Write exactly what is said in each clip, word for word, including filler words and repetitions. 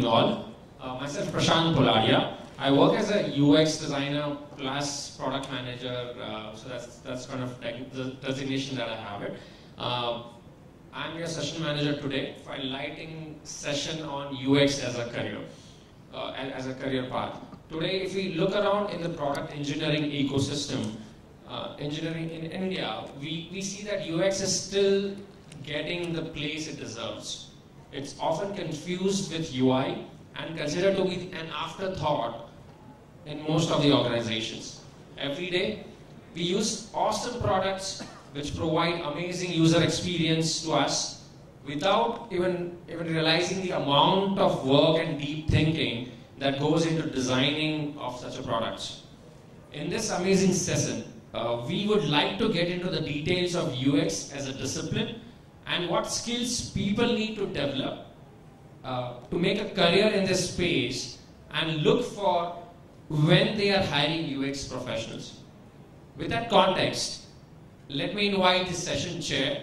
Uh, myself, Prashanth Poladia. I work as a U X designer plus product manager, uh, so that's that's kind of the designation that I have it. Uh, I'm your session manager today for a lighting session on U X as a career, uh, as a career path. Today, if we look around in the product engineering ecosystem, uh, engineering in India, we, we see that U X is still getting the place it deserves. It's often confused with U I and considered to be an afterthought in most of the organizations. Every day, we use awesome products which provide amazing user experience to us without even, even realizing the amount of work and deep thinking that goes into designing of such a product. In this amazing session, uh, we would like to get into the details of U X as a discipline and what skills people need to develop uh, to make a career in this space and look for when they are hiring U X professionals. With that context, let me invite the session chair,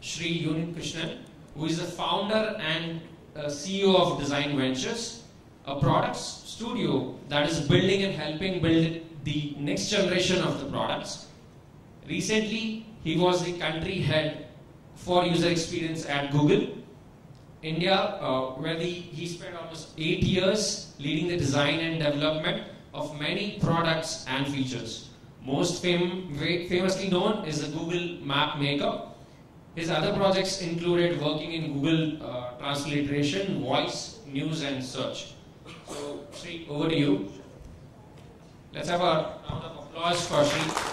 Sree Unnikrishnan, who is the founder and uh, C E O of Design Ventures, a product studio that is building and helping build the next generation of the products. Recently, he was the country head for user experience at Google India, uh, where the, he spent almost eight years leading the design and development of many products and features. Most fam famously known is the Google Map Maker. His other projects included working in Google uh, transliteration, voice, news, and search. So, Sree, over to you. Let's have a round of applause for Sree.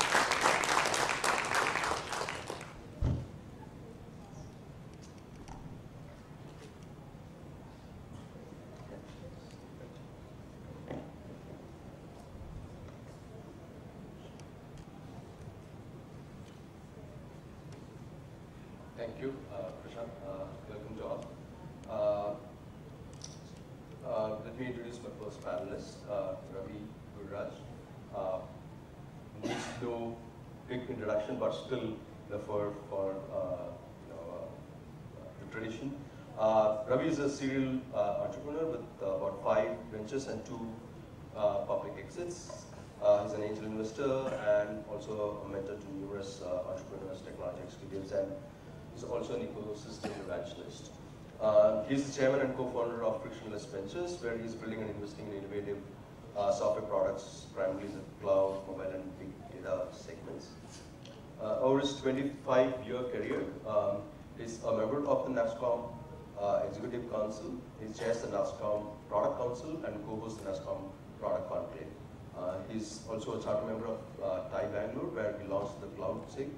serial uh, entrepreneur with uh, about five ventures and two uh, public exits. Uh, he's an angel investor and also a mentor to numerous uh, entrepreneurs, technology executives, and he's also an ecosystem evangelist. Uh, he's the chairman and co-founder of Frictionless Ventures, where he's building and investing in innovative uh, software products, primarily in the cloud, mobile, and big data segments. Uh, over his twenty-five year career, um, he's a member of the NASSCOM Uh, Executive Council. He chairs the NASSCOM Product Council and co-hosts the NASSCOM Product Conclave. Uh, he's also a charter member of uh, Thai Bangalore, where he launched the Cloud SIG.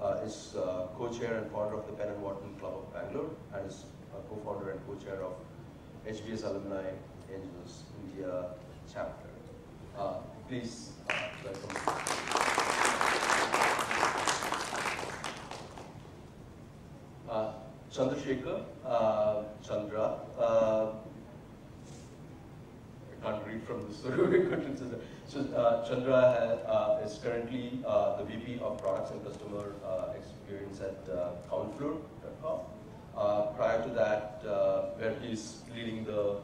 Uh, he's uh, co-chair and founder of the Penn and Wharton Club of Bangalore, and is uh, co-founder and co-chair of H B S Alumni Angels India chapter. Uh, please uh, welcome. Uh, Chandrasekhar, uh, Chandra, uh, I can't read from this. So uh, Chandra uh, is currently uh, the V P of Products and Customer uh, Experience at uh, Commonfloor dot com. Uh, prior to that, uh, where he's leading the,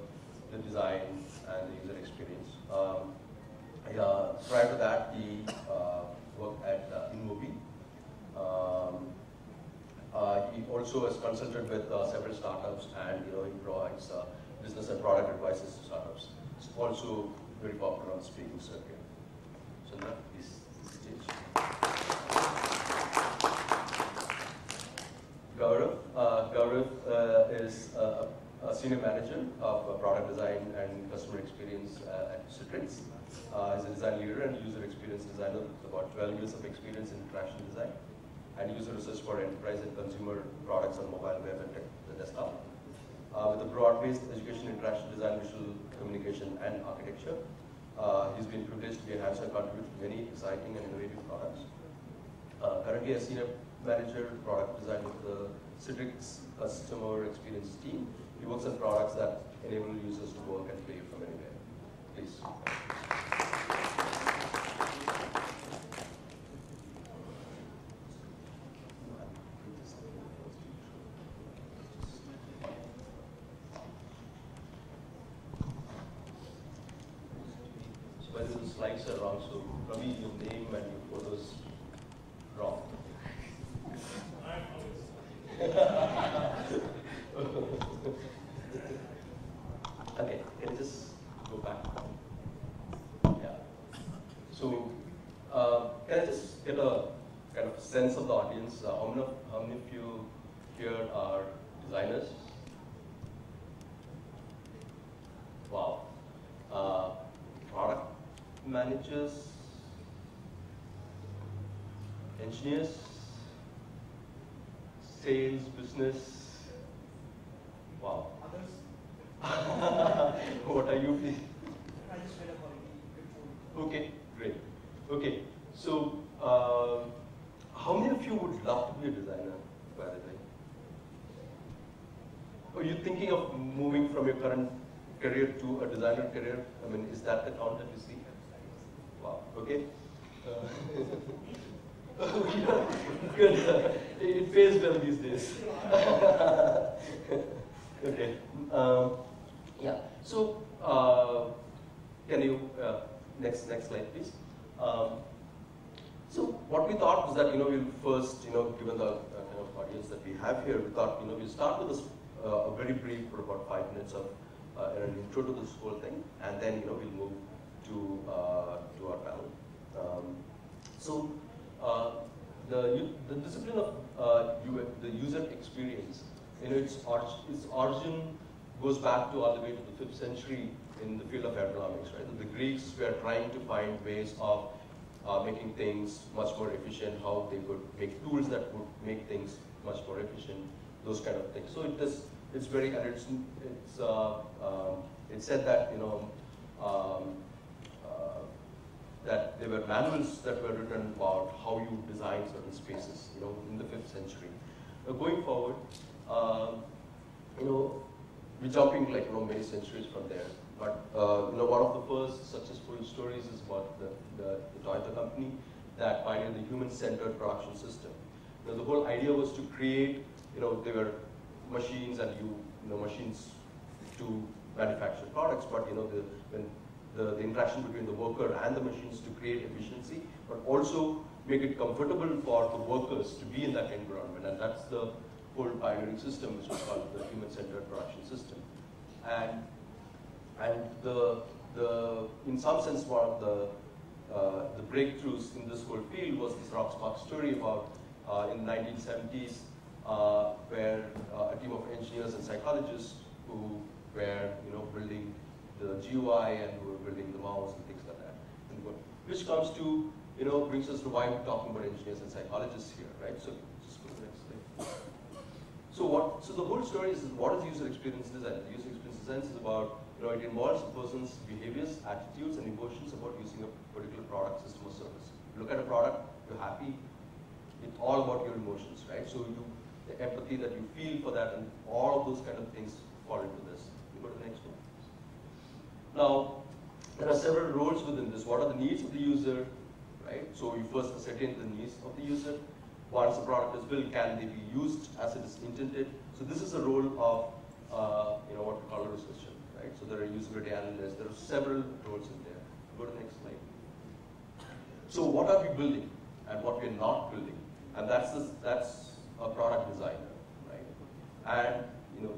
the design and the user experience. Um, uh, prior to that, he uh, worked at uh, Inmobi. Um, Uh, he also has consulted with uh, several startups, and you know he provides uh, business and product advices to startups. It's also very popular on the speaking circuit. So now, please, stage. Gaurav. Uh, Gaurav uh, is uh, a senior manager of uh, product design and customer experience uh, at Citrix. Uh, he's a design leader and user experience designer with about twelve years of experience in interaction design and user research for enterprise and consumer products on mobile, web, and tech, the desktop. Uh, with a broad-based education, interaction design, visual communication, and architecture, uh, he's been privileged to be a hands-on contributor to many exciting and innovative products. Uh, currently, a senior manager product design with the Citrix customer experience team. He works on products that enable users to work and play from anywhere. Please. Well, the slides are wrong, so probably your name and your photos wrong. I'm always. Okay, can you just go back? Yeah. So, uh, can I just get a kind of sense of the audience? Uh, how many of, how many of you here are designers? Wow. Uh, product managers, engineers, sales, business. Wow. Others? What are you? I just read a holiday. Okay, great. Okay, so uh, how many of you would love to be a designer, by the way? Are you thinking of moving from your current career to a designer career? I mean, is that the count that you see? Wow, okay. Uh, it pays well these days. Okay. Um, yeah. So, uh, can you uh, next next slide, please? Um, so, what we thought was that you know we'll first you know given the uh, kind of audience that we have here, we thought you know we'll start with a, uh, a very brief for about five minutes of uh, an intro to this whole thing, and then you know we'll move to uh, to our panel. Um, so, uh, the the discipline of uh, the user experience. You know, its, or, its origin goes back to all the way to the fifth century in the field of ergonomics, right? The Greeks were trying to find ways of uh, making things much more efficient, how they could make tools that would make things much more efficient, those kind of things. So it is, it's very, and it's, it's uh, um, it said that, you know, um, uh, that there were manuals that were written about how you design certain spaces, you know, in the fifth century. Now going forward, Uh, you know, we're jumping like you know many centuries from there. But uh, you know, one of the first successful stories is about the, the, the Toyota company that pioneered the human-centered production system. You know, the whole idea was to create, you know, there were machines and you, you know, machines to manufacture products. But you know, the, when the, the interaction between the worker and the machines to create efficiency, but also make it comfortable for the workers to be in that environment, and that's the old pioneering system, which was called the human-centered production system, and and the the in some sense one of the uh, the breakthroughs in this whole field was this rock spark story about uh, in the nineteen seventies, uh, where uh, a team of engineers and psychologists who were you know building the G U I and who were building the mouse and things like that, and what, which comes to you know brings us to why we're talking about engineers and psychologists here, right? So just go to the next slide. So what? So the whole story is what is user experience design? The user experience design is about you know it involves a person's behaviors, attitudes, and emotions about using a particular product, system, or service. You look at a product, you're happy. It's all about your emotions, right? So you, the empathy that you feel for that, and all of those kind of things fall into this. You go to the next one. Now there are several roles within this. What are the needs of the user, right? So you first ascertain the needs of the user. Once the product is built, can they be used as it is intended? So this is the role of uh, you know what we call a researcher, right? So there are usability analysts. There are several roles in there. Go to the next slide. So what are we building, and what we are not building, and that's this, that's a product designer, right? And you know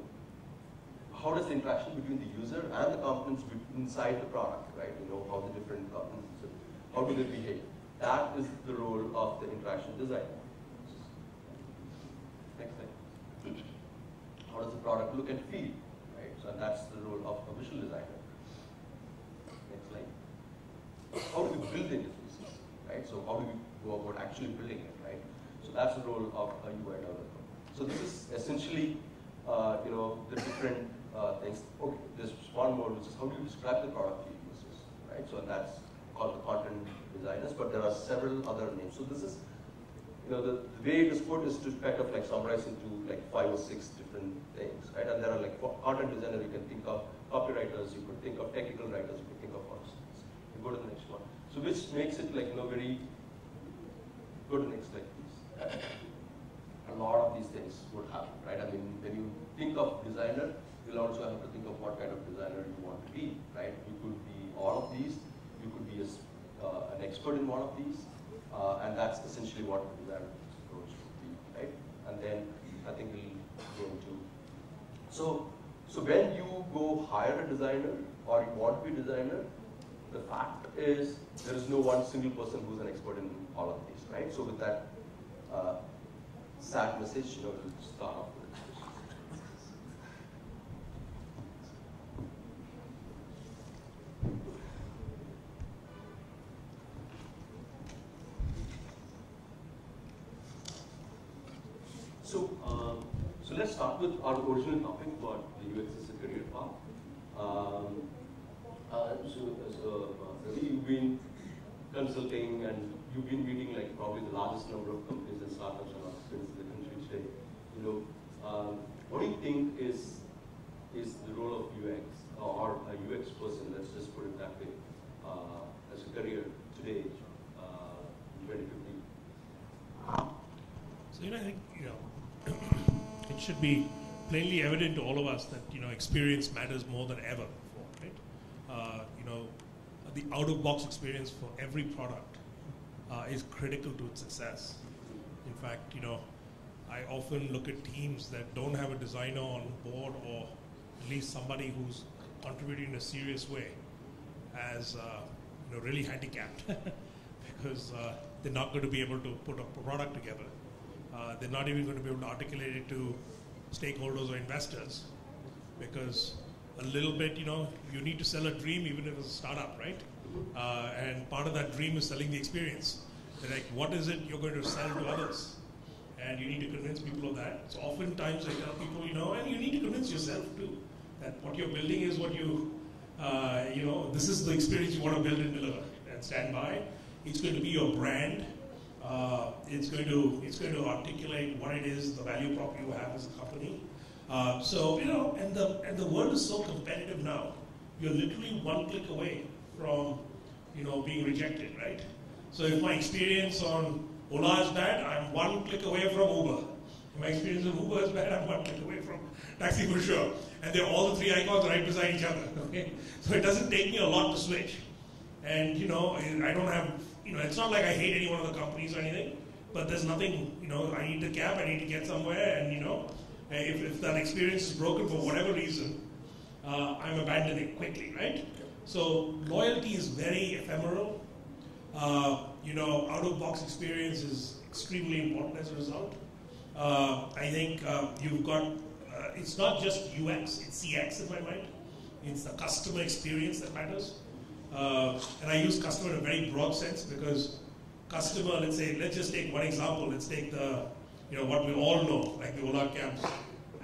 how does the interaction between the user and the components inside the product, right? You know how the different components, how do they behave? That is the role of the interaction designer. Next thing. How does the product look and feel? Right? So that's the role of a visual designer. Next slide. How do we build interfaces? Right? So how do we go about actually building it? Right? So that's the role of a U I developer. So this is essentially uh, you know the different uh, things. Okay, there's one more, which is how do you describe the product to users? Right? So that's called the content designers, but there are several other names. So this is You know, the, the way it is put is to kind of like summarize into like five or six different things, right? And there are like content designers, you can think of copywriters, you could think of technical writers, you could think of all things. You go to the next one. So which makes it like you know very. Go to the next slide, please. A lot of these things would happen, right? I mean, when you think of designer, you'll also have to think of what kind of designer you want to be, right? You could be all of these. You could be expert in one of these, uh, and that's essentially what the design approach would be, right? And then I think we'll go into. So, so when you go hire a designer or you want to be a designer, the fact is there is no one single person who's an expert in all of these, right? So with that uh, sad message, you know, we'll start off with it. So, um, so let's start with our original topic about the U X as a career path. Um, uh, so, so uh, Ravi, you've been consulting and you've been meeting like probably the largest number of companies and startups and entrepreneurs in the country today. You know, um, what do you think is is the role of U X or a U X person? Let's just put it that way, uh, as a career today, uh, twenty fifteen. So you know, I think you know. It should be plainly evident to all of us that you know experience matters more than ever before, right? Uh, you know, the out-of-box experience for every product uh, is critical to its success. In fact, you know, I often look at teams that don't have a designer on board or at least somebody who's contributing in a serious way as uh, you know really handicapped because uh, they're not going to be able to put a product together. Uh, they're not even going to be able to articulate it to stakeholders or investors because a little bit, you know, you need to sell a dream even if it's a startup, right? Uh, and part of that dream is selling the experience. They're like, what is it you're going to sell to others? And you need to convince people of that. So oftentimes I tell people, you know, and you need to convince yourself too that what you're building is what you, uh, you know, this is the experience you want to build and deliver and stand by. It's going to be your brand. Uh, it's going to it's going to articulate what it is, the value prop you have as a company. Uh, so you know, and the and the world is so competitive now. You're literally one click away from you know being rejected, right? So if my experience on Ola is bad, I'm one click away from Uber. If my experience on Uber is bad, I'm one click away from taxi for sure. And they're all the three icons right beside each other. Okay, so it doesn't take me a lot to switch. And you know, I don't have. You know, it's not like I hate any one of the companies or anything, but there's nothing, you know, I need the cab, I need to get somewhere, and you know, if, if that experience is broken for whatever reason, uh, I'm abandoning quickly, right? So loyalty is very ephemeral. Uh, you know, out-of-box experience is extremely important as a result. Uh, I think uh, you've got, uh, it's not just U X, it's C X in my mind. It's the customer experience that matters. Uh, and I use customer in a very broad sense because customer, let's say, let's just take one example. Let's take the, you know, what we all know, like the Ola Cabs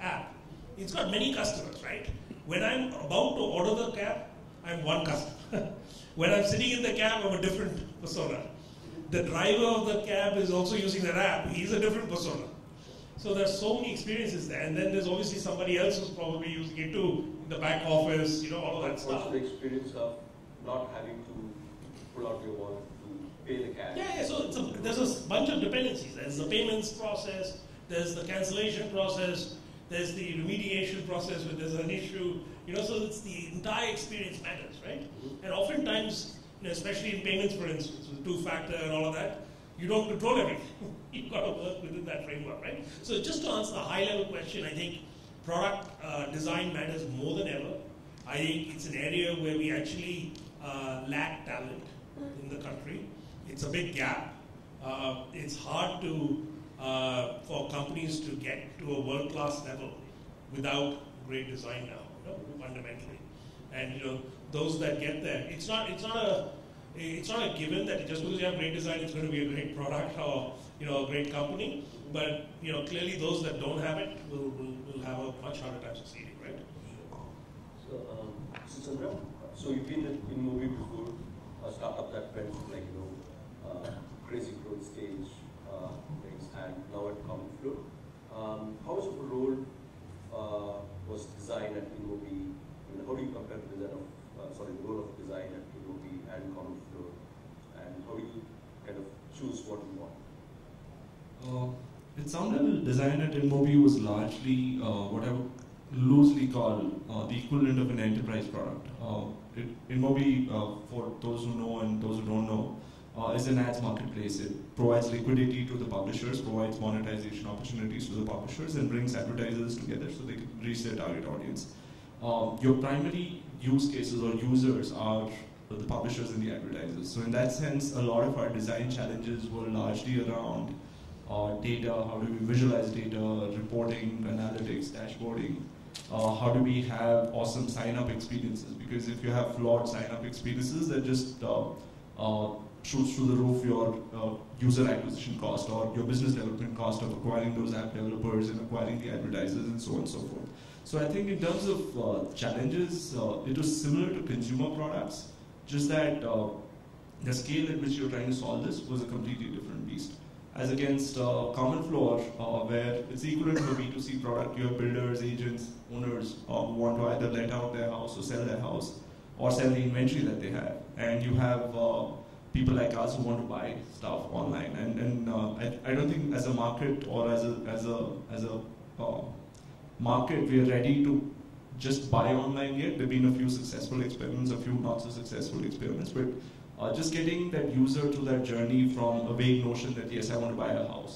app. It's got many customers, right? When I'm about to order the cab, I'm one customer. When I'm sitting in the cab, I'm a different persona. The driver of the cab is also using the app. He's a different persona. So there's so many experiences there. And then there's obviously somebody else who's probably using it too, in the back office, you know, all of that stuff. What's the experience of not having to pull out your wallet to pay the cash? Yeah, yeah. So it's a, there's a bunch of dependencies. There's the payments process, there's the cancellation process, there's the remediation process where there's an issue. You know, so it's the entire experience matters, right? Mm-hmm. And oftentimes, you know, especially in payments, for instance, with two-factor and all of that, you don't control everything. You've got to work within that framework, right? So just to answer the high-level question, I think product uh, design matters more than ever. I think it's an area where we actually Uh, lack talent in the country. It's a big gap. Uh, it's hard to uh, for companies to get to a world-class level without great design now, you know, fundamentally. And you know, those that get there, it's not it's not a it's not a given that just because you have great design, it's going to be a great product or you know a great company. But you know, clearly those that don't have it will will, will have a much harder time succeeding, right? So, um, Sandra? So you've been in Inmobi before, a startup that went like you know uh, crazy growth stage uh, things, and now at Commonfloor. Um, how much of a role uh, was design at Inmobi? I mean, how do you compare the design of uh, sorry the role of design at Inmobi and Commonfloor, and how do you kind of choose what you want? Uh, at some level, design at Inmobi was largely uh, what I would loosely call uh, the equivalent of an enterprise product. Uh, Inmobi, uh, for those who know and those who don't know, uh, is an ads marketplace. It provides liquidity to the publishers, provides monetization opportunities to the publishers, and brings advertisers together so they can reach their target audience. Uh, your primary use cases or users are the publishers and the advertisers. So in that sense, a lot of our design challenges were largely around uh, data, how do we visualize data, reporting, analytics, dashboarding. Uh, how do we have awesome sign-up experiences? Because if you have flawed sign-up experiences, that just uh, uh, shoots through the roof your uh, user acquisition cost or your business development cost of acquiring those app developers and acquiring the advertisers and so on and so forth. So I think in terms of uh, challenges, uh, it was similar to consumer products, just that uh, the scale at which you're trying to solve this was a completely different beast. As against uh, Commonfloor, uh, where it's equivalent to a B two C product. You have builders, agents, owners uh, who want to either let out their house or sell their house or sell the inventory that they have. And you have uh, people like us who want to buy stuff online. And, and uh, I, I don't think as a market or as a, as a, as a uh, market, we are ready to just buy online yet. There have been a few successful experiments, a few not so successful experiments. But Uh, just getting that user through that journey from a vague notion that, yes, I want to buy a house,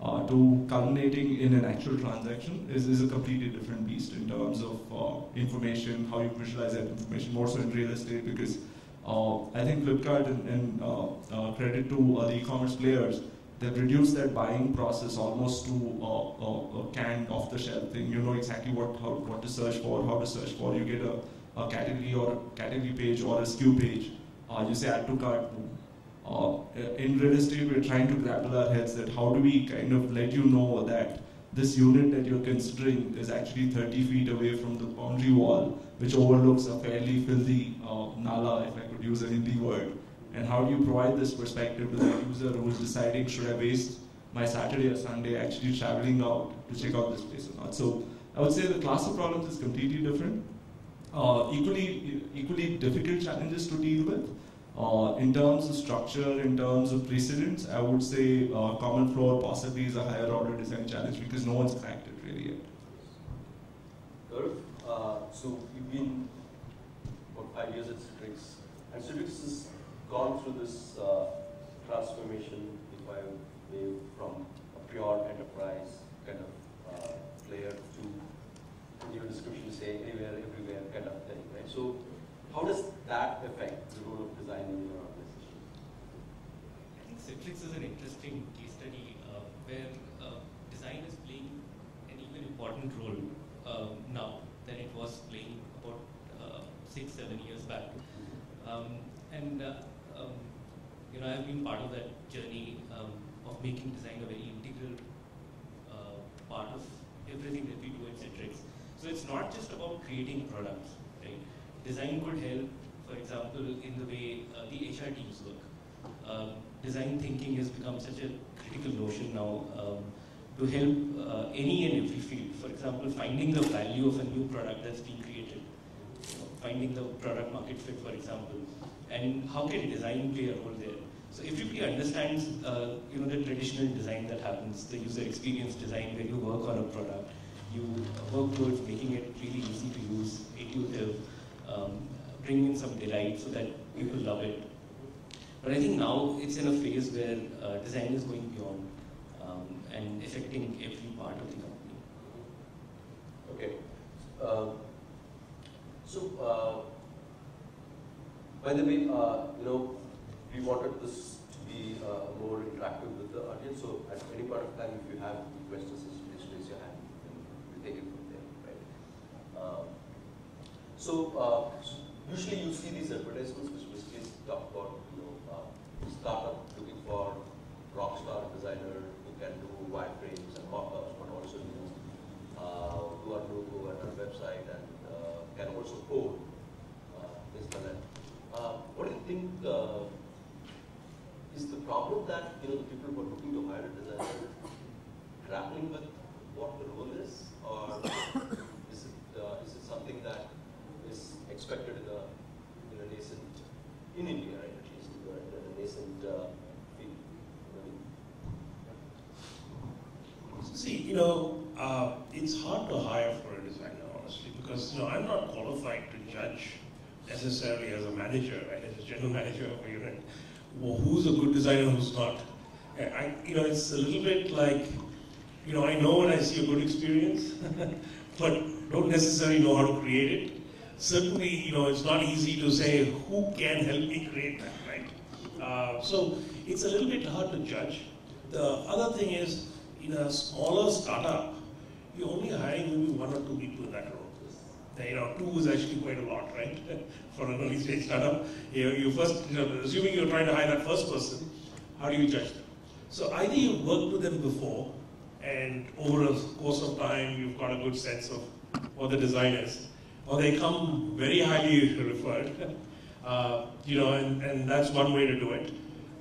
uh, to culminating in an actual transaction is, is a completely different beast in terms of uh, information, how you visualize that information, more so in real estate, because uh, I think Flipkart and, and uh, uh, credit to uh, the e-commerce players, they've reduced that buying process almost to uh, uh, a canned off-the-shelf thing. You know exactly what, how, what to search for, how to search for. You get a, a category or a category page or a S K U page. Uh, you say add to cart. Uh, in real estate, we're trying to grapple our heads that how do we kind of let you know that this unit that you're considering is actually thirty feet away from the boundary wall, which overlooks a fairly filthy uh, nala, if I could use a Hindi word. And how do you provide this perspective to the user who's deciding, should I waste my Saturday or Sunday actually traveling out to check out this place or not? So I would say the class of problems is completely different. Uh, equally, equally difficult challenges to deal with. Uh, in terms of structure, in terms of precedence, I would say uh, Commonfloor possibly is a higher order design challenge because no one's cracked it really yet. Gaurav, uh, so you've been about five years at Citrix, and Citrix has gone through this uh, transformation, if I may, from a pure enterprise kind of uh, player to your description say anywhere, everywhere kind of thing, right? So how does that affect the role of design in your organization? I think Citrix is an interesting case study uh, where uh, design is playing an even important role uh, now than it was playing about uh, six, seven years back. Um, and uh, um, you know, I've been part of that journey um, of making design a very integral uh, part of everything that we do at Citrix. So it's not just about creating products, right? Design could help, for example, in the way uh, the H R teams work. Um, design thinking has become such a critical notion now um, to help uh, any and every field. For example, finding the value of a new product that's being created, you know, finding the product market fit, for example, and how can design play a role there? So everybody understands, uh, you know, the traditional design that happens, the user experience design where you work on a product. You work towards making it really easy to use, intuitive, um, bring in some delight so that people love it. But I think now it's in a phase where uh, design is going beyond um, and affecting every part of the company. Okay. Uh, so, uh, by the way, uh, you know, we wanted this to be uh, more interactive with the audience. So, at any point of time, if you have any questions, just raise your hand. Take it from there, right? Um, so, uh, so usually you see these advertisements which basically talk about, you know, uh, startup looking for rock star designer who can do wireframes and mockups, but also you know, uh, do our logo and our website and uh, can also code uh, this and that. Uh, what do you think uh, is the problem that you know the people who are looking to hire a designer grappling with? What the role is, or is it, uh, is it something that is expected in a, in a nascent, in India, right, at least, in a nascent uh, field? Right? See, you know, uh, it's hard to hire for a designer, honestly, because, you know, I'm not qualified to judge necessarily as a manager, right, as a general manager of a unit, well, who's a good designer, who's not. I, you know, it's a little bit like, you know, I know when I see a good experience, but don't necessarily know how to create it. Certainly, you know, it's not easy to say who can help me create that, right? Uh, so it's a little bit hard to judge. The other thing is, in a smaller startup, you're only hiring maybe one or two people in that role. You know, two is actually quite a lot, right? For an early stage startup, you, you first, you know, assuming you're trying to hire that first person, how do you judge them? So either you've worked with them before, and over a course of time, you've got a good sense of what the design is, or they come very highly referred, uh, you know, and, and that's one way to do it.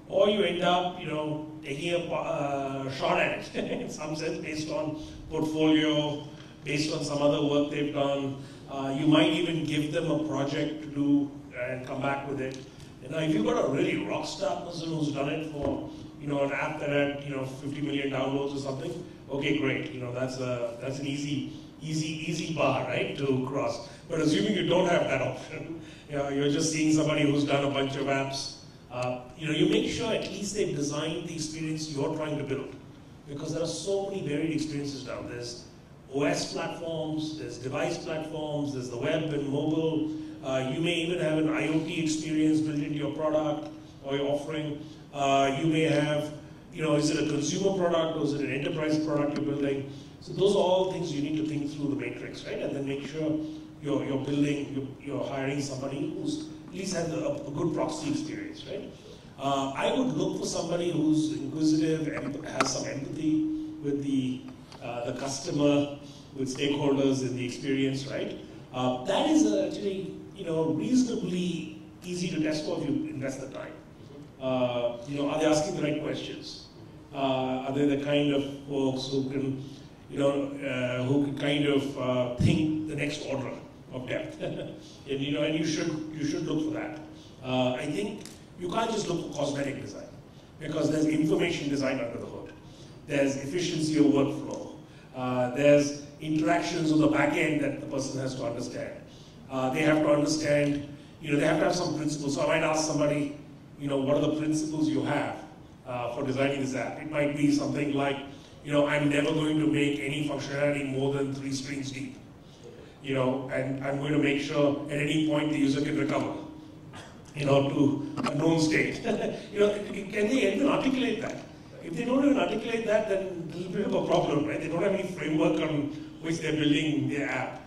Or you end up, you know, taking a uh, shot at it in some sense, based on portfolio, based on some other work they've done. Uh, you might even give them a project to do and come back with it. And now, if you've got a really rock star person who's done it for, you know, an app that had, you know, fifty million downloads or something, okay, great. You know, that's a that's an easy, easy, easy bar, right, to cross. But assuming you don't have that option, you know, you're just seeing somebody who's done a bunch of apps. Uh, you know, you make sure at least they've designed the experience you're trying to build, because there are so many varied experiences now. There's O S platforms, there's device platforms, there's the web and mobile. Uh, you may even have an IoT experience built into your product or your offering. Uh, you may have, you know, is it a consumer product or is it an enterprise product you're building? So those are all things you need to think through the matrix, right? And then make sure you're, you're building, you're, you're hiring somebody who's at least has a, a good proxy experience, right? Uh, I would look for somebody who's inquisitive and has some empathy with the Uh, the customer, with stakeholders in the experience, right? Uh, that is uh, actually, you know, reasonably easy to test for if you invest the time. Uh, you know, are they asking the right questions? Uh, are they the kind of folks who can, you know, uh, who can kind of uh, think the next order of depth? And you know, and you should you should look for that. Uh, I think you can't just look for cosmetic design, because there's information design under the hood. There's efficiency of workflow. Uh, there's interactions on the back end that the person has to understand. Uh, they have to understand, you know, they have to have some principles. So I might ask somebody, you know, what are the principles you have uh, for designing this app? It might be something like, you know, I'm never going to make any functionality more than three strings deep. You know, and I'm going to make sure at any point the user can recover, you know, to a known state. You know, can they even articulate that? If they don't even articulate that, then it's a bit of a problem, right? They don't have any framework on which they're building their app.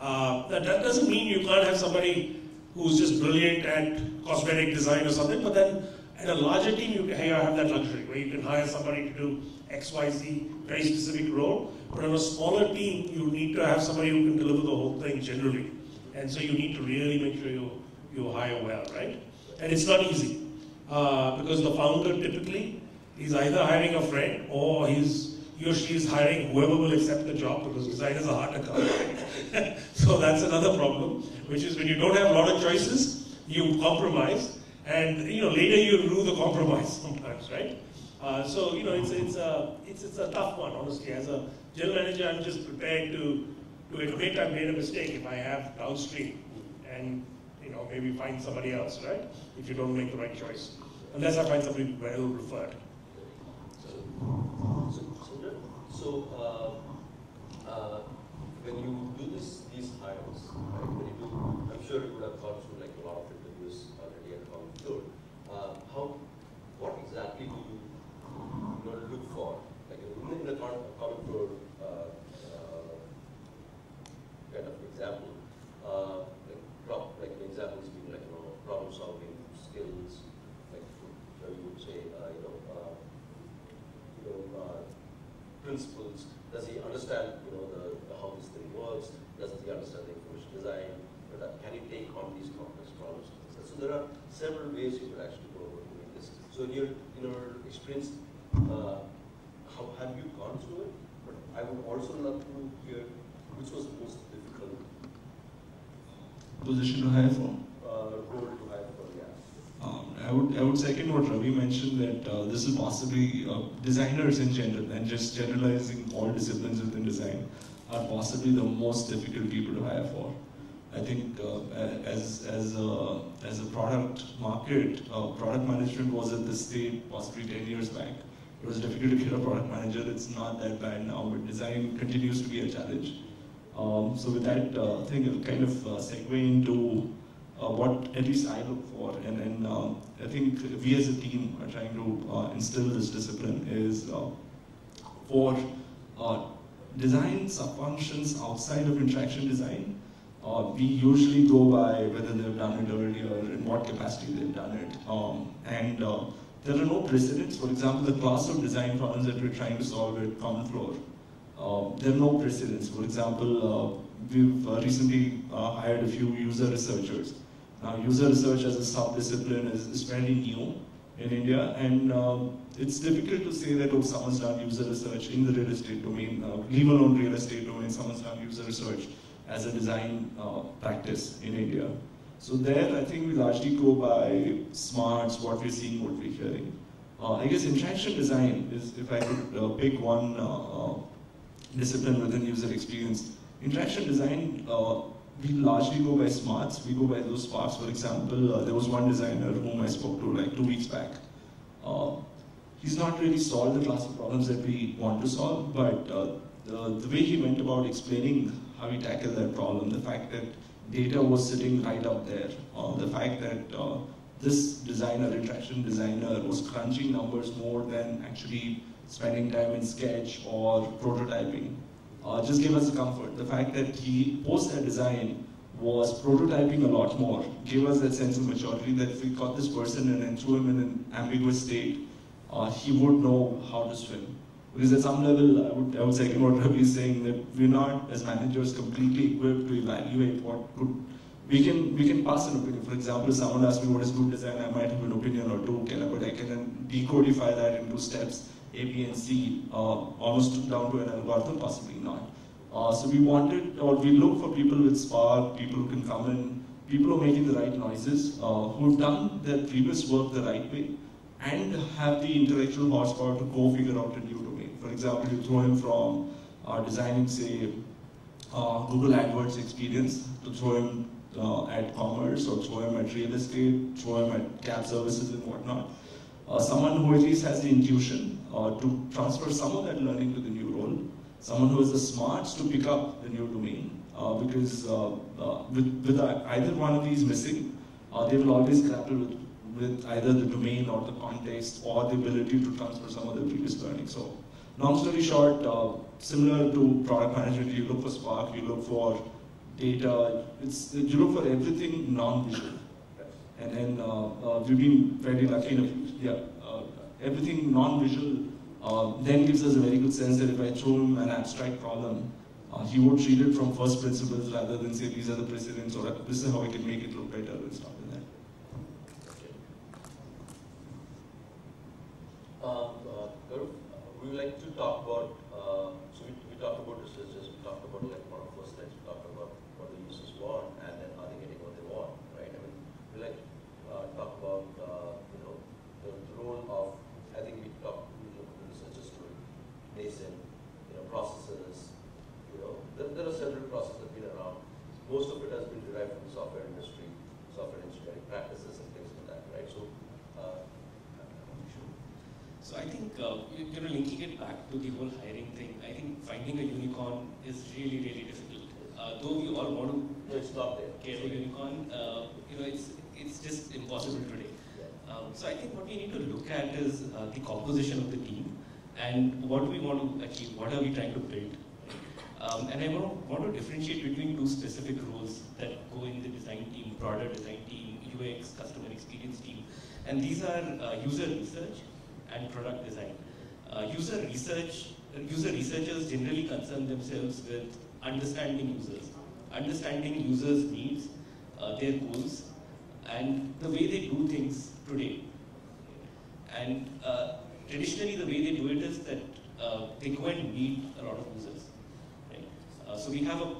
Uh, that, that doesn't mean you can't have somebody who's just brilliant at cosmetic design or something, but then at a larger team, you have that luxury where you can hire somebody to do X, Y, Z, very specific role. But on a smaller team, you need to have somebody who can deliver the whole thing generally. And so you need to really make sure you, you hire well, right? And it's not easy uh, because the founder typically, he's either hiring a friend or he's, he or she is hiring whoever will accept the job, because designers are hard to come by. So that's another problem, which is when you don't have a lot of choices, you compromise, and you know later you rue the compromise sometimes, right? Uh, so you know it's it's a it's it's a tough one, honestly. As a general manager, I'm just prepared to to admit I made a mistake if I have downstream, and you know maybe find somebody else, right? If you don't make the right choice, unless I find somebody well referred. So, so uh, uh, when you do this, these hires, right, when you do, I'm sure you would have gone through like a lot of interviews already at Commonfloor. Uh, how, what exactly do you, you know, look for? Like in the Commonfloor uh, uh, kind of example, uh, like, pro like an example is being like you know, problem solving skills, like so you would say, uh, you know. Uh, Uh, principles. Does he understand, you know, the, the how this thing works? Does he understand the information design? Can he take on these complex problems? So there are several ways you could actually go about doing this. So in your, in your experience, uh, how have you gone through it? But I would also love to hear which was the most difficult position to hire for. Uh, role to hire for, yeah. Um, I would I would second what Ravi mentioned, that uh, this is possibly uh, designers in general, and just generalizing all disciplines within design, are possibly the most difficult people to hire for. I think uh, as as a as a product market, uh, product management was at this state possibly ten years back. It was difficult to get a product manager. It's not that bad now, but design continues to be a challenge. Um, so with that, uh, I think it'll kind of uh, segue into uh, what at least I look for, and and uh, I think we as a team are trying to uh, instill this discipline is uh, for uh, design sub-functions outside of interaction design. Uh, we usually go by whether they've done it earlier or in what capacity they've done it. Um, and uh, there are no precedents. For example, the class of design problems that we're trying to solve at Commonfloor, uh, there are no precedents. For example, uh, we've uh, recently uh, hired a few user researchers. Now, user research as a sub-discipline is, is fairly new in India, and uh, it's difficult to say that, oh, someone's done user research in the real estate domain, uh, leave alone real estate domain, someone's done user research as a design uh, practice in India. So there, I think we largely go by smarts, what we're seeing, what we're hearing. Uh, I guess interaction design is, if I could uh, pick one uh, uh, discipline within user experience, interaction design, uh, we largely go by smarts. We go by those sparks. For example, uh, there was one designer whom I spoke to like two weeks back. Uh, he's not really solved the class of problems that we want to solve, but uh, the, the way he went about explaining how we tackle that problem, the fact that data was sitting right up there, uh, the fact that uh, this designer, interaction designer, was crunching numbers more than actually spending time in sketch or prototyping, uh, just gave us a comfort. The fact that he, post that design, was prototyping a lot more, gave us that sense of maturity that if we caught this person and then threw him in an ambiguous state, uh, he would know how to swim. Because at some level, I would, I would second what Ravi is saying, that we're not, as managers, completely equipped to evaluate what could... We can, we can pass an opinion. For example, if someone asks me what is good design, I might have an opinion or two, can I, but I can then decodify that into steps, A, B, and C, uh, almost down to an algorithm, possibly not. Uh, so we wanted, or we look for people with spark, people who can come in, people who are making the right noises, uh, who've done their previous work the right way, and have the intellectual horsepower to go figure out a new domain. For example, you throw him from uh, designing, say, uh, Google AdWords experience, to throw him uh, at commerce, or throw him at real estate, throw him at cab services and whatnot. Uh, someone who at least has the intuition uh, to transfer some of that learning to the new role. Someone who has the smarts to pick up the new domain, uh, because uh, uh, with, with either one of these missing, uh, they will always grapple with with either the domain or the context or the ability to transfer some of the previous learning. So, long story short, uh, similar to product management, you look for spark, you look for data, it's, you look for everything non-visual. And then uh, uh, we've been very lucky enough, yeah, uh, everything non-visual uh, then gives us a very good sense that if I throw him an abstract problem, uh, he would treat it from first principles rather than say these are the precedents or this is how I can make it look better and stuff like that. Um, uh, Garu, uh, we would like to talk about, uh, so we, we talked about researchers, we talked about like one of those things, we talked about what the users want and then are they getting what they want, right? I mean, we like uh, talk about, uh, you know, the, the role of, I think we talked we look at the researchers to nascent, you know, processes, you know, there, there are several processes that have been around. Most of it has been derived from the software industry, software engineering practices and things like that, right? So. Uh, So I think, uh, you know, linking it back to the whole hiring thing, I think finding a unicorn is really, really difficult. Uh, though we all want to no, it's not there. Get a unicorn, uh, you know, it's, it's just impossible today. Um, so I think what we need to look at is uh, the composition of the team and what we want to achieve, what are we trying to build. Um, and I want to, want to differentiate between two specific roles that go in the design team, broader design team, U X, customer experience team. And these are uh, user research and product design. Uh, user research, user researchers generally concern themselves with understanding users, understanding users' needs, uh, their goals, and the way they do things today. And uh, traditionally, the way they do it is that uh, they go and meet a lot of users. Right? Uh, so we have a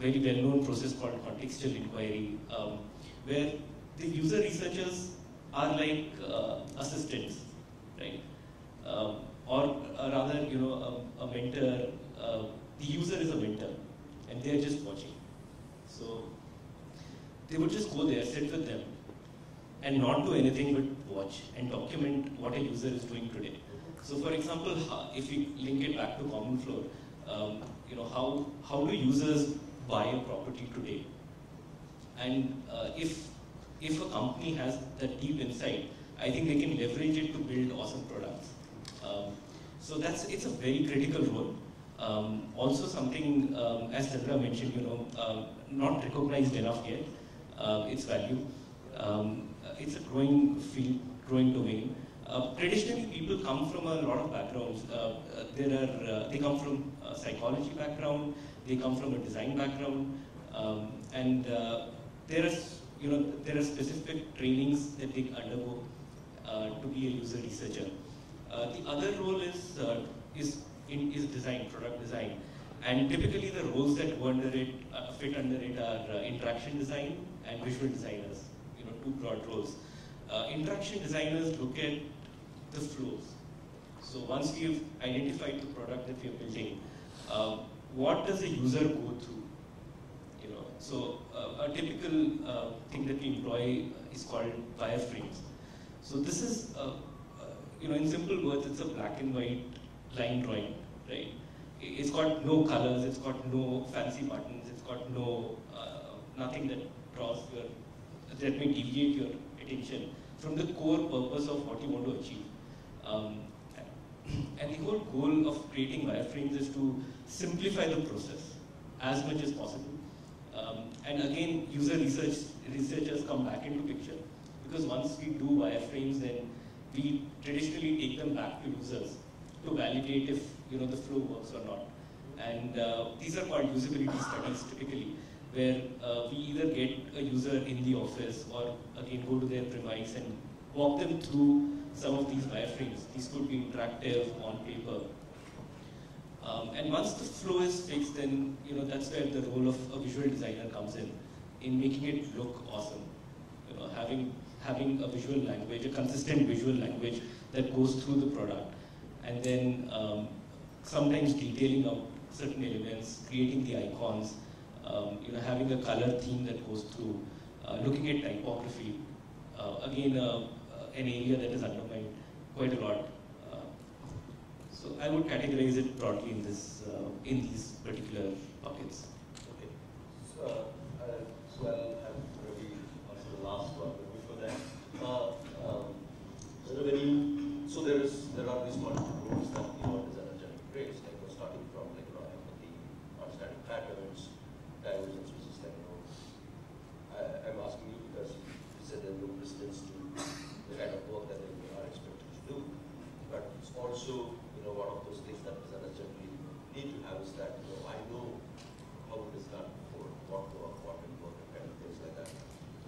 very well-known process called contextual inquiry, um, where the user researchers are like uh, assistants. Right. Um, or uh, rather, you know, a, a mentor, uh, the user is a mentor and they are just watching. So they would just go there, sit with them, and not do anything but watch and document what a user is doing today. So for example, if you link it back to Commonfloor, um, you know, how, how do users buy a property today? And uh, if, if a company has that deep insight, I think they can leverage it to build awesome products. Um, so that's, it's a very critical role. Um, also something, um, as Chandra mentioned, you know, um, not recognized enough yet, uh, its value. Um, it's a growing field, growing domain. Uh, traditionally, people come from a lot of backgrounds. Uh, there are, uh, they come from a psychology background, they come from a design background, um, and uh, there are, you know, there are specific trainings that they undergo uh, to be a user researcher. Uh, the other role is uh, is in is design, product design, and typically the roles that go under it, uh, fit under it, are uh, interaction design and visual designers. You know, two broad roles. Uh, interaction designers look at the flows. So once we've identified the product that we're building, uh, what does a user go through? You know, so uh, a typical uh, thing that we employ is called wireframes. So this is, uh, uh, you know, in simple words, it's a black and white line drawing, right? It's got no colors, it's got no fancy buttons, it's got no uh, nothing that draws your, that may deviate your attention from the core purpose of what you want to achieve. Um, and the whole goal of creating wireframes is to simplify the process as much as possible. Um, and again, user research researchers come back into picture, because once we do wireframes, then we traditionally take them back to users to validate if, you know, the flow works or not. And uh, these are called usability studies typically, where uh, we either get a user in the office or again go to their premise and walk them through some of these wireframes. These could be interactive on paper. Um, and once the flow is fixed, then, you know, that's where the role of a visual designer comes in, in making it look awesome. You know, having, having a visual language, a consistent visual language that goes through the product, and then um, sometimes detailing out certain elements, creating the icons, Um, you know, having a color theme that goes through, uh, looking at typography, uh, again uh, an area that is undermined quite a lot. Uh, so I would categorize it broadly in this, uh, in these particular buckets. Okay. So, uh, so I'll have Ravi answer the last one, but before that, uh, um, there are very, so there is there are these multiple roles that the org designer generates, like we're starting from like you know empathy, or static patterns. Divergence, which is like, you know, I, I'm asking you because you said there are no precedents to the kind of work that they are expected to do. But it's also, you know, one of those things that designers generally need to have is that, you know, I know how it is done before, what work, what didn't work, and kind of things like that.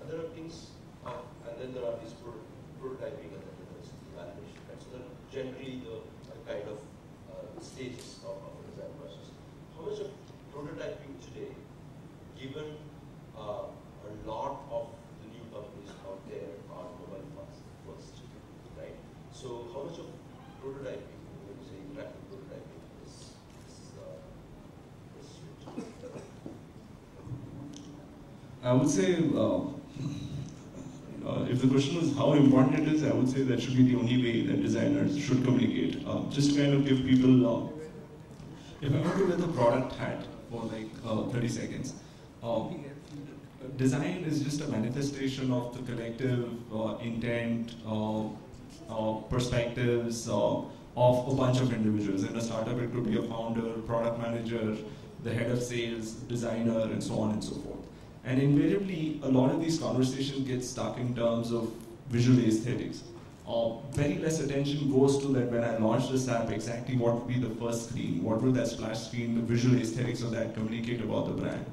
And there are things, uh, and then there are these prototyping and then there is evaluation, right? So that generally the uh, kind of uh, stages of the design process. How much of prototyping today, given uh, a lot of the new companies out there are mobile fast first, right? So how much of prototyping, when you say interactive prototyping, is, is, uh, is rich? I would say, uh, uh, if the question was how important it is, I would say that should be the only way that designers should communicate. Uh, just kind of give people, uh, if I want to wear the product hat for like uh, thirty seconds, Um, design is just a manifestation of the collective uh, intent, uh, uh, perspectives uh, of a bunch of individuals. In a startup, it could be a founder, product manager, the head of sales, designer, and so on and so forth. And invariably, a lot of these conversations get stuck in terms of visual aesthetics. Uh, very less attention goes to that when I launch this app, exactly what will be the first screen, what will that splash screen, the visual aesthetics of that communicate about the brand.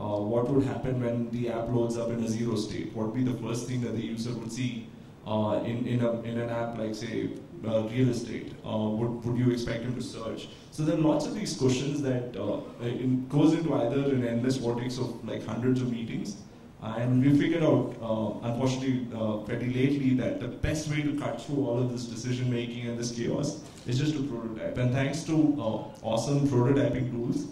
Uh, what would happen when the app loads up in a zero state? What would be the first thing that the user would see uh, in, in, a, in an app like, say, uh, real estate? Uh, would, would you expect him to search? So there are lots of these questions that uh, it goes into either an endless vortex of like hundreds of meetings. And we figured out, uh, unfortunately, uh, pretty lately, that the best way to cut through all of this decision making and this chaos is just to prototype. And thanks to uh, awesome prototyping tools,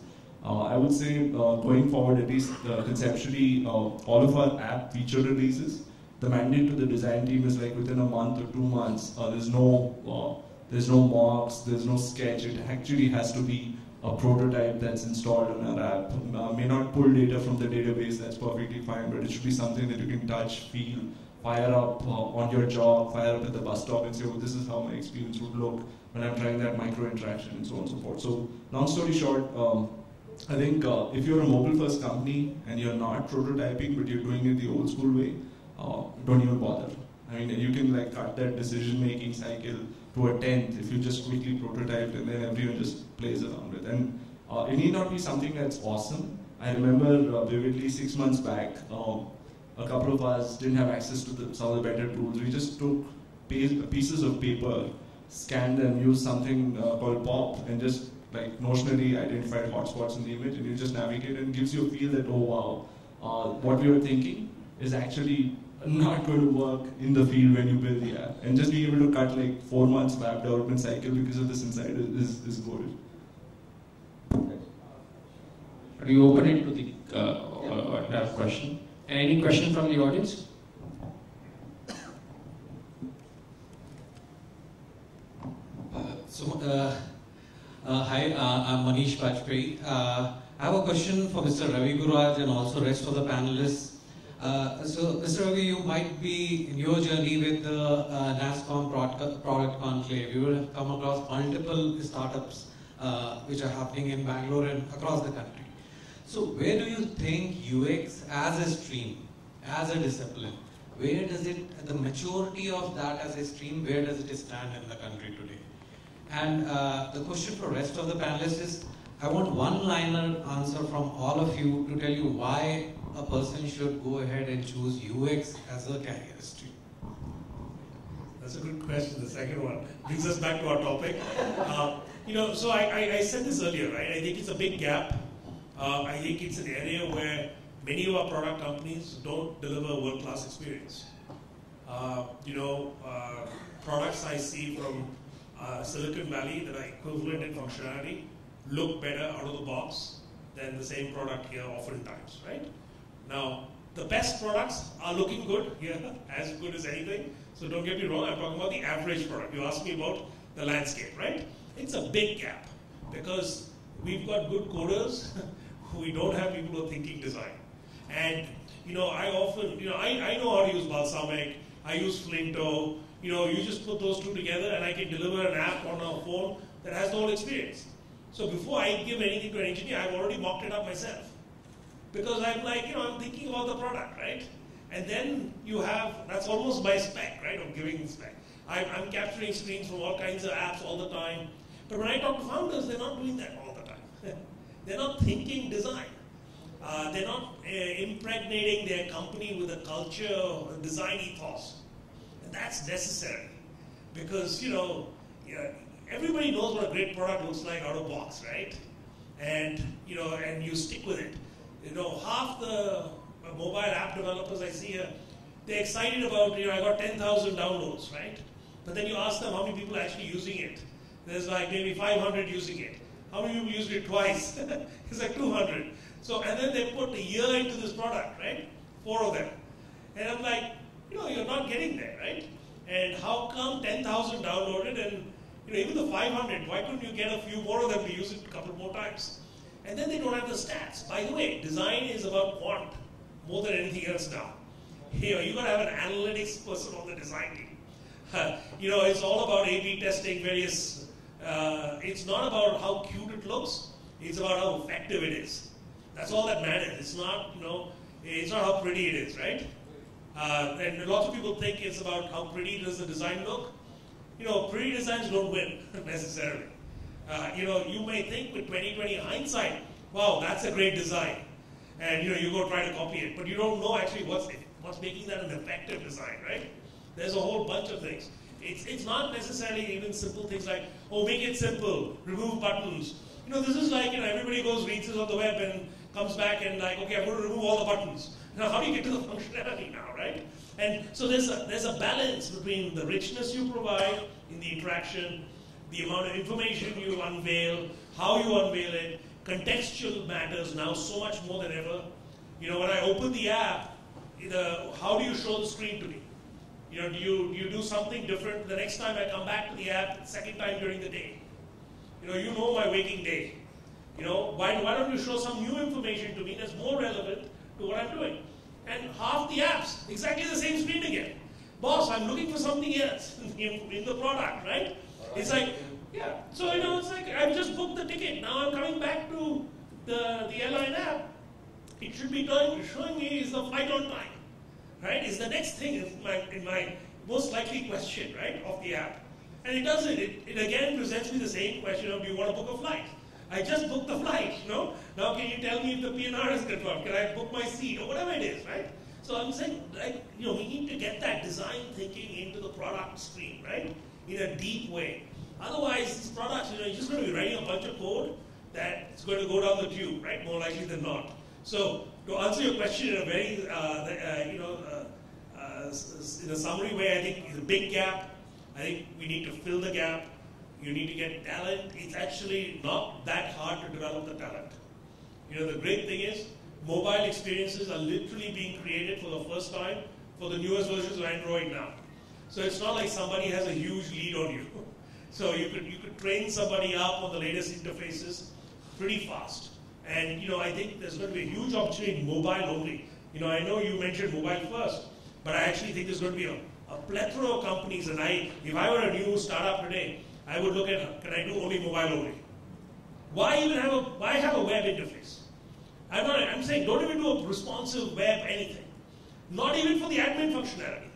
Uh, I would say uh, going forward, at least uh, conceptually, uh, all of our app feature releases, the mandate to the design team is like within a month or two months, uh, there's no uh, there's no mocks, there's no sketch. It actually has to be a prototype that's installed on our app. Uh, may not pull data from the database, that's perfectly fine, but it should be something that you can touch, feel, fire up uh, on your job, fire up at the bus stop and say, oh, this is how my experience would look when I'm trying that micro interaction and so on and so forth. So long story short, um, I think uh, if you're a mobile first company and you're not prototyping, but you're doing it the old school way, uh, don't even bother. I mean, you can like cut that decision making cycle to a tenth if you just quickly prototyped and then everyone just plays around with it. And uh, it need not be something that's awesome. I remember uh, vividly six months back, uh, a couple of us didn't have access to the, some of the better tools. We just took pieces of paper, scanned them, used something uh, called POP, and just like notionally identified hotspots in the image, and you just navigate, and it gives you a feel that, oh wow, uh, what we were thinking is actually not going to work in the field when you build the app. And just being able to cut like four months of app development cycle because of this insight is, is gold. Are you open it to the uh, yeah. or, or have question? Any question from the audience? Uh, so, uh, uh, hi, uh, I'm Manish Bajpayee. Uh, I have a question for Mister Ravi Guraj and also rest of the panelists. Uh, so, Mister Ravi, you might be in your journey with the uh, NASSCOM product, product conclave. You will have come across multiple startups uh, which are happening in Bangalore and across the country. So, where do you think U X as a stream, as a discipline, where does it, the maturity of that as a stream, where does it stand in the country today? And uh, the question for rest of the panelists is, I want one-liner answer from all of you to tell you why a person should go ahead and choose U X as a career stream. That's a good question, the second one. Brings us back to our topic. Uh, you know, so I, I, I said this earlier, right? I think it's a big gap. Uh, I think it's an area where many of our product companies don't deliver a world-class experience. Uh, you know, uh, products I see from uh, Silicon Valley that are equivalent in functionality look better out of the box than the same product here oftentimes, right? Now, the best products are looking good here, as good as anything. So don't get me wrong, I'm talking about the average product. You asked me about the landscape, right? It's a big gap because we've got good coders who we don't have people who are thinking design. And, you know, I often, you know, I, I know how to use Balsamiq, I use Flinto. You know, you just put those two together and I can deliver an app on a phone that has the whole experience. So before I give anything to an engineer, I've already mocked it up myself. Because I'm like, you know, I'm thinking about the product, right? And then you have, that's almost my spec, right, of giving the spec. I'm, I'm capturing screens from all kinds of apps all the time. But when I talk to founders, they're not doing that all the time. They're not thinking design. Uh, they're not uh, impregnating their company with a culture or a design ethos. And that's necessary. Because, you know, yeah, everybody knows what a great product looks like out of box, right? And, you know, and you stick with it. You know, half the mobile app developers I see here, they're excited about, you know, I got ten thousand downloads, right? But then you ask them how many people are actually using it. There's like maybe five hundred using it. How many people used it twice? It's like two hundred. So, and then they put a year into this product, right? Four of them. And I'm like, you know, you're not getting there, right? And how come ten thousand downloaded and, you know, even the five hundred, why couldn't you get a few more of them to use it a couple more times? And then they don't have the stats. By the way, design is about quant more than anything else now. Here, you've got to have an analytics person on the design team. You know, it's all about A B testing various, uh, it's not about how cute it looks, it's about how effective it is. That's all that matters. It's not, you know, it's not how pretty it is, right? Uh, and lots of people think it's about how pretty does the design look. You know, pretty designs don't win necessarily. Uh, you know, you may think with twenty twenty hindsight, wow, that's a great design. And, you know, you go try to copy it. But you don't know actually what's, what's making that an effective design, right? There's a whole bunch of things. It's, it's not necessarily even simple things like, oh, make it simple, remove buttons. You know, this is like, you know, everybody goes, reads this on the web and comes back and like, okay, I'm going to remove all the buttons. Now, how do you get to the functionality now, right? And so there's a, there's a balance between the richness you provide in the interaction, the amount of information you unveil, how you unveil it, contextual matters now so much more than ever. You know, when I open the app, the, how do you show the screen to me? You know, do you, do you do something different the next time I come back to the app, the second time during the day? You know, you know my waking day. You know, why, why don't you show some new information to me that's more relevant to what I'm doing? And half the apps, exactly the same screen again. Boss, I'm looking for something else in the product, right? It's like, yeah. So, you know, it's like, I've just booked the ticket. Now I'm coming back to the, the airline app. It should be showing me is the flight on time, right? It's the next thing in my, in my most likely question, right, of the app. And it doesn't. It, it again presents me the same question of, do you want to book a flight? I just booked the flight, you know? Now can you tell me if the P N R is confirmed? Can I book my seat? Or whatever it is, right? So I'm saying, like, you know, we need to get that design thinking into the product screen, right? In a deep way. Otherwise, these products, you know, you're just going to be writing a bunch of code that's going to go down the tube, right? More likely than not. So to answer your question in a very, uh, uh, you know, uh, uh, in a summary way, I think it's a big gap. I think we need to fill the gap. You need to get talent. It's actually not that hard to develop the talent. You know, the great thing is mobile experiences are literally being created for the first time for the newest versions of Android now. So it's not like somebody has a huge lead on you. So you could, you could train somebody up on the latest interfaces pretty fast. And, you know, I think there's going to be a huge opportunity in mobile only. You know, I know you mentioned mobile first, but I actually think there's going to be a, a plethora of companies. And I, if I were a new startup today, I would look at, can I do only mobile only? Why even have a, why have a web interface? I'm not, I'm saying don't even do a responsive web anything. Not even for the admin functionality.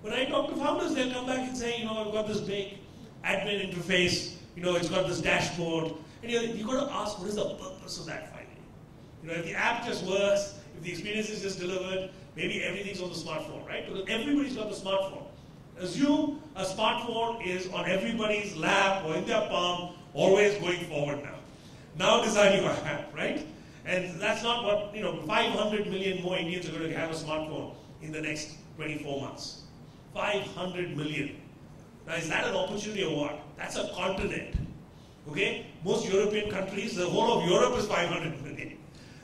When I talk to founders, they'll come back and say, you know, I've got this big admin interface, you know, it's got this dashboard. And you know, you've got to ask, what is the purpose of that finally? You know, if the app just works, if the experience is just delivered, maybe everything's on the smartphone, right? Because everybody's got the smartphone. Assume a smartphone is on everybody's lap or in their palm, always going forward now. Now design your app, right? And that's not what, you know, five hundred million more Indians are going to have a smartphone in the next twenty-four months. five hundred million. Now is that an opportunity or what? That's a continent, okay? Most European countries, the whole of Europe is five hundred million.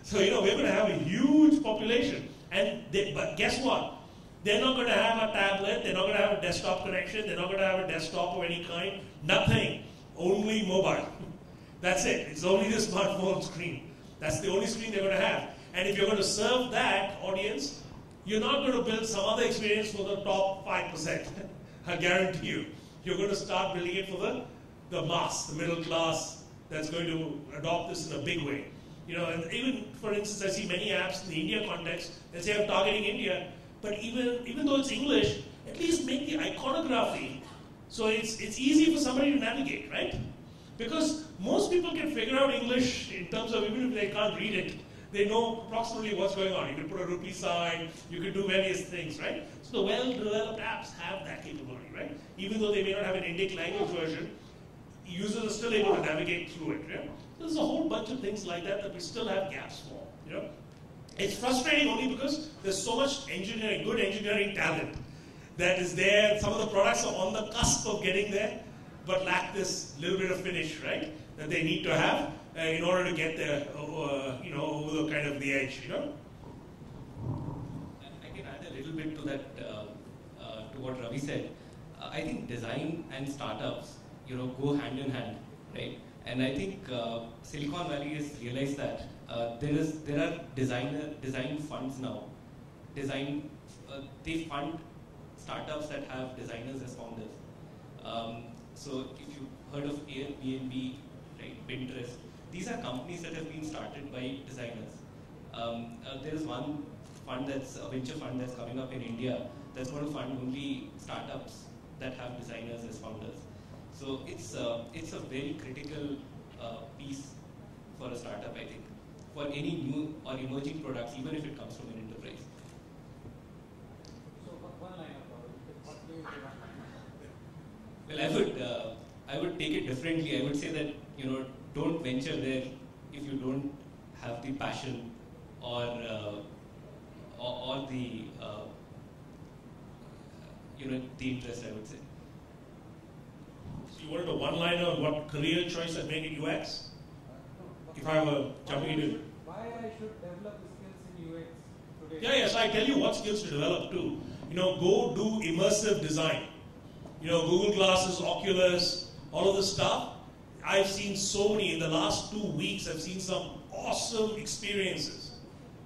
So, you know, we're going to have a huge population. And they, but guess what? They're not going to have a tablet, they're not going to have a desktop connection, they're not going to have a desktop of any kind, nothing, only mobile. That's it, it's only the smartphone screen. That's the only screen they're going to have. And if you're going to serve that audience, you're not going to build some other experience for the top five percent, I guarantee you. You're going to start building it for the, the mass, the middle class that's going to adopt this in a big way. You know, and even, for instance, I see many apps in the India context that say I'm targeting India. But even, even though it's English, at least make the iconography so it's, it's easy for somebody to navigate, right? Because most people can figure out English in terms of even if they can't read it, they know approximately what's going on. You can put a rupee sign, you can do various things, right? So the well-developed apps have that capability, right? Even though they may not have an Indic language version, users are still able to navigate through it, yeah? There's a whole bunch of things like that that we still have gaps for, you know? It's frustrating only because there's so much engineering, good engineering talent that is there. Some of the products are on the cusp of getting there, but lack this little bit of finish, right? That they need to have uh, in order to get there, uh, you know, over the kind of the edge, you know? I can add a little bit to that, uh, uh, to what Ravi said. Uh, I think design and startups, you know, go hand in hand, right? And I think uh, Silicon Valley has realized that. Uh, there is there are designer design funds now. Design uh, they fund startups that have designers as founders. Um, so if you heard of Airbnb, right, Pinterest, these are companies that have been started by designers. Um, uh, there is one fund that's a venture fund that's coming up in India that's going to fund only startups that have designers as founders. So it's uh, it's a very critical uh, piece for a startup, I think. For any new or emerging products, even if it comes from an enterprise. So one line about it. What do you do? Well, I would uh, I would take it differently. I would say that, you know, don't venture there if you don't have the passion or uh, or, or the uh, you know the interest. I would say. So you wanted a one-liner on what career choice that made it U X? if I were jumping into it. Why I should develop the skills in U X today? Yeah, yeah, so I tell you what skills to develop too. You know, go do immersive design. You know, Google Glasses, Oculus, all of this stuff. I've seen so many, in the last two weeks, I've seen some awesome experiences,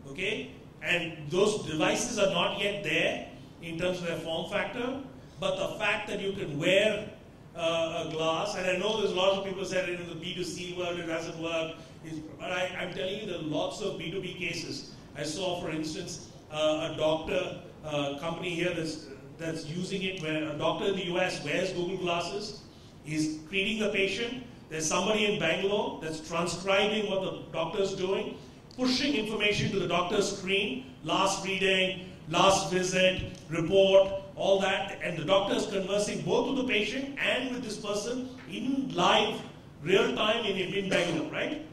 okay? And those devices are not yet there in terms of their form factor, but the fact that you can wear uh, a glass, and I know there's lots of people said in the B two C world it doesn't work, it's, but I, I'm telling you there are lots of B two B cases. I saw, for instance, uh, a doctor uh, company here that's, that's using it, where a doctor in the U S wears Google Glasses, is treating the patient. There's somebody in Bangalore that's transcribing what the doctor's doing, pushing information to the doctor's screen, last reading, last visit, report, all that, and the doctor's conversing both with the patient and with this person in live, real time in, in Bangalore, right?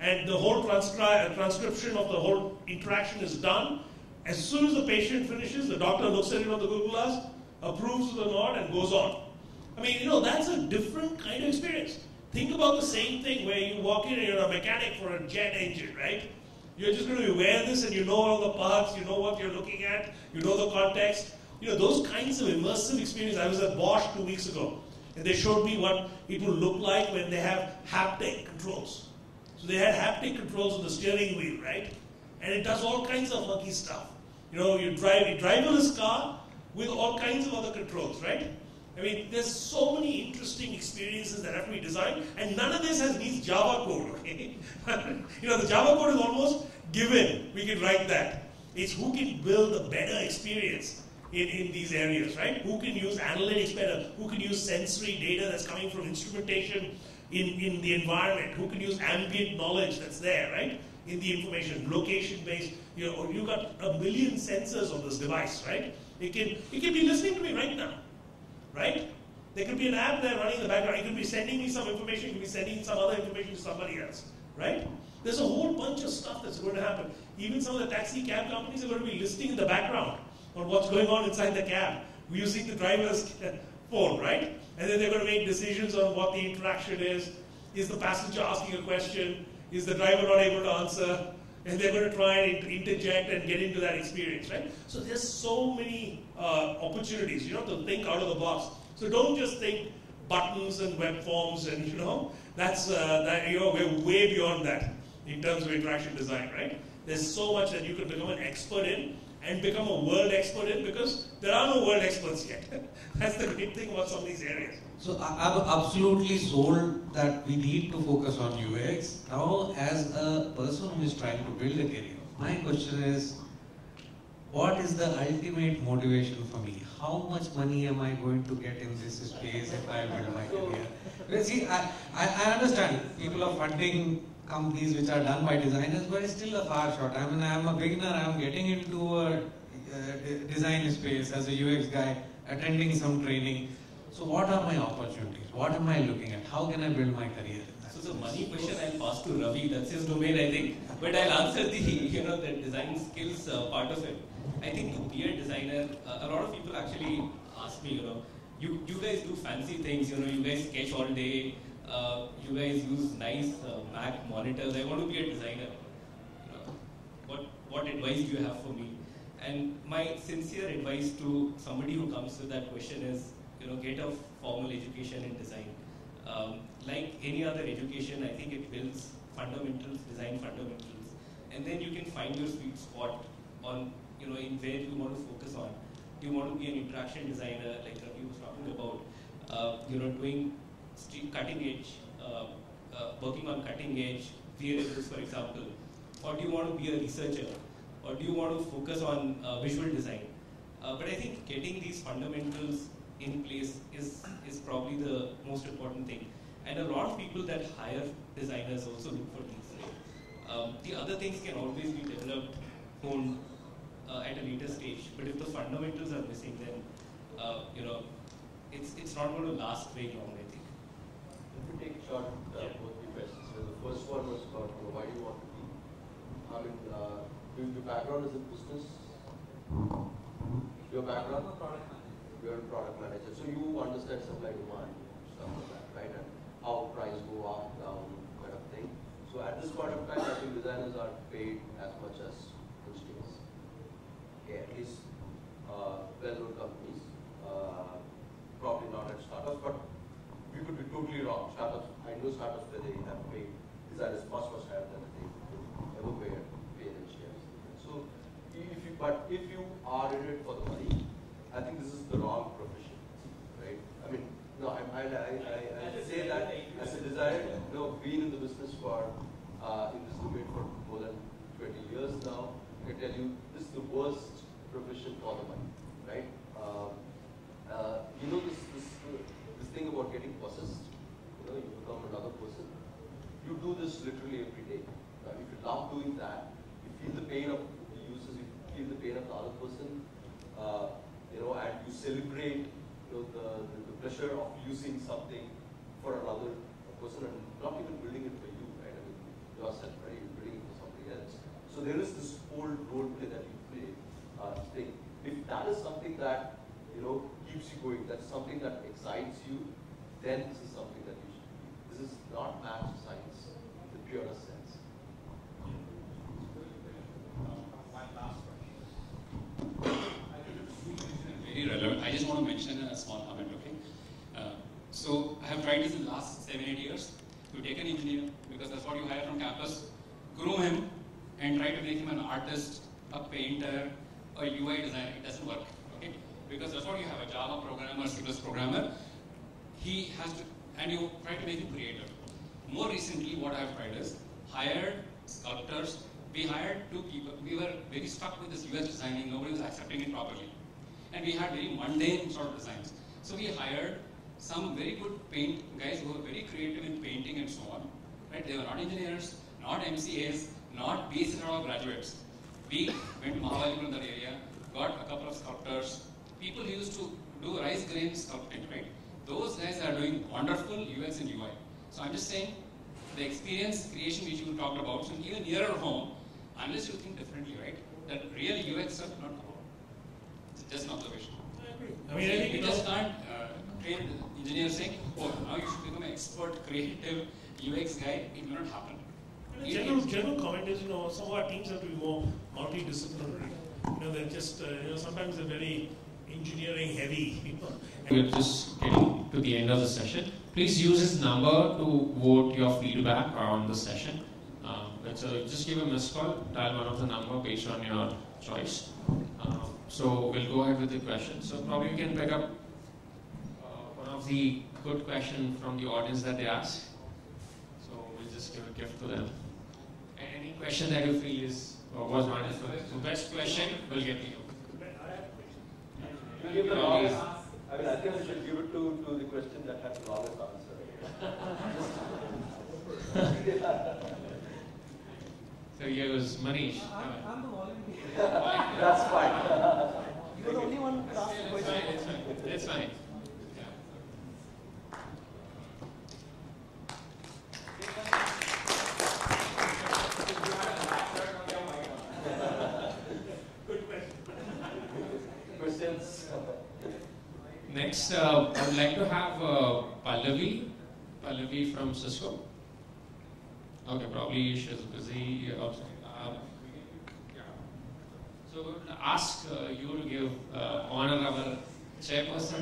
And the whole transcri transcription of the whole interaction is done. As soon as the patient finishes, the doctor looks at it on the Google Glass, approves with a nod, and goes on. I mean, you know, that's a different kind of experience. Think about the same thing where you walk in and you're a mechanic for a jet engine, right? You're just going to wear this and you know all the parts, you know what you're looking at, you know the context. You know, those kinds of immersive experience. I was at Bosch two weeks ago, and they showed me what it will look like when they have haptic controls. So they had haptic controls on the steering wheel, right? And it does all kinds of funky stuff. You know, you drive a driverless car with all kinds of other controls, right? I mean, there's so many interesting experiences that have to be designed, and none of this has needs Java code, okay? You know, the Java code is almost given. We can write that. It's who can build a better experience in, in these areas, right? Who can use analytics better? Who can use sensory data that's coming from instrumentation in, in the environment? Who can use ambient knowledge that's there, right? In the information, location-based, you know, you've got a million sensors on this device, right? It can, it can be listening to me right now. Right? There could be an app there running in the background. It could be sending me some information. It could be sending some other information to somebody else. Right? There's a whole bunch of stuff that's going to happen. Even some of the taxi cab companies are going to be listening in the background on what's going on inside the cab using the driver's phone. Right? And then they're going to make decisions on what the interaction is. Is the passenger asking a question? Is the driver not able to answer? And they're going to try and interject and get into that experience, right? So there's so many uh, opportunities, you know, to think out of the box. So don't just think buttons and web forms and, you know, that's, uh, that, you know, we're way beyond that in terms of interaction design, right? There's so much that you can become an expert in and become a world expert in, because there are no world experts yet. That's the great thing about some of these areas. So I'm absolutely sold that we need to focus on U X. Now, as a person who is trying to build a career, my question is, what is the ultimate motivation for me? How much money am I going to get in this space if I build my career? Well, see, I, I, I understand people are funding companies which are done by designers, but it's still a far shot. I mean, I'm a beginner, I'm getting into a uh, design space as a U X guy, attending some training. So what are my opportunities? What am I looking at? How can I build my career? So the money question I'll pass to Ravi. That's his domain, I think. But I'll answer the, you know, the design skills uh, part of it. I think to be a designer, uh, a lot of people actually ask me, you know, you, you guys do fancy things, you know, you guys sketch all day, uh, you guys use nice uh, Mac monitors. I want to be a designer. You know, what, what advice do you have for me? And my sincere advice to somebody who comes to that question is, you know, get a formal education in design. Um, like any other education, I think it builds fundamentals, design fundamentals, and then you can find your sweet spot on, you know, in where you want to focus on. Do you want to be an interaction designer, like Ravi was talking about, uh, you know, doing cutting edge, uh, uh, working on cutting edge variables, for example, or do you want to be a researcher, or do you want to focus on uh, visual design? Uh, but I think getting these fundamentals in place is, is probably the most important thing. And a lot of people that hire designers also look for these, right? Um, the other things can always be developed, honed uh, at a later stage, but if the fundamentals are missing, then uh, you know, it's, it's not going to last very long, I think. Let me take short uh, yeah. both the questions. So the first one was about why do you want to be, I mean, uh, your background is in business? Your background? You're a product manager, so you understand supply demand, stuff like that, right? And how price go up, down, kind of thing. So at this point of time, I think designers are paid as much as consumers. Okay, at least uh, well-known companies, uh, probably not at startups, but we could be totally wrong. Startups, I know startups where they have paid designers much much higher than they could ever pay pay their shares. So if you, but if you are in it for the money, I think this is the wrong profession, right? I mean. No, I, I, I, I say that as a designer, you know, been in the business for, uh, in this domain for more than twenty years now. I can tell you, this is the worst profession for the money, right? Um, uh, you know this, this, this thing about getting possessed, you know, you become another person. You do this literally every day. Now, if you love doing that, you feel the pain of the users, you feel the pain of the other person, uh, you know, and you celebrate The, the pressure of using something for another person and not even building it for you, right? I mean, yourself, right? You're building it for somebody else. So there is this whole role play that you play, uh, thing. If that is something that, you know, keeps you going, that's something that excites you, then this is something that you should do. This is not math science in the purest sense. My last relevant. I just want to mention a small comment, okay? Uh, so I have tried this in the last seven, eight years. You take an engineer, because that's what you hire from campus, groom him, and try to make him an artist, a painter, a U I designer. It doesn't work, okay? Because that's what you have, a Java programmer, C plus plus programmer. He has to, and you try to make him creator. More recently, what I have tried is, hired sculptors. We hired two people. We were very stuck with this U I designing. Nobody was accepting it properly. And we had very mundane sort of designs. So we hired some very good paint guys who were very creative in painting and so on. Right? They were not engineers, not M C As, not B S or graduates. We went to Mahabalipuram, that area, got a couple of sculptors. People used to do rice grain sculpting, right? Those guys are doing wonderful U X and U I. So I'm just saying, the experience creation which you talked about, so even nearer home, unless you think differently, right? That real U X stuff not. Just an observation. I agree. I mean, I you just can't uh, train engineers saying, oh, now you should become an expert, creative, U X guy. It will not happen. It, general, general comment is, you know, some of our teams have to be more multidisciplinary. You know, they're just, uh, you know, sometimes they're very engineering heavy people. We're just getting to the end of the session. Please use this number to vote your feedback on the session. Uh, let's uh, just give a missed call, dial one of the number based on your choice. Uh, So we'll go ahead with the questions. So probably you can pick up uh, one of the good questions from the audience that they asked. So we'll just give a gift to them. And any question that you feel is or was not as good. The best question will get you. I mean, I think we should give it to, to the question that has the longest answer. So here was Manish. I'm, I'm the volunteer. That's fine. You were the only one who asked the question. That's fine. That's fine. That's fine. Good question. Questions? Next, uh, I would like to have uh, Pallavi. Pallavi from Cisco. Okay, probably she's busy also. Um, so we would ask uh, you to give uh, honor of our chairperson.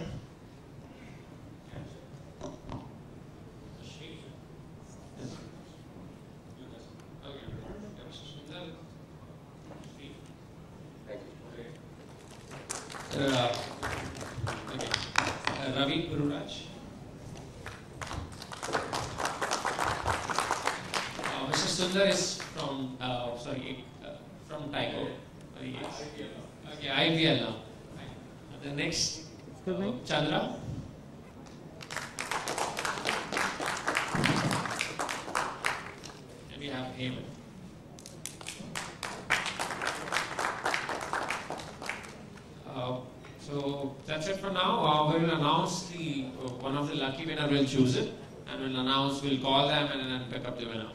Choose it and we'll announce, we'll call them and then pick up the winner.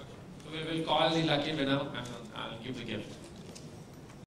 Okay. So we will call the lucky winner and I'll give the gift.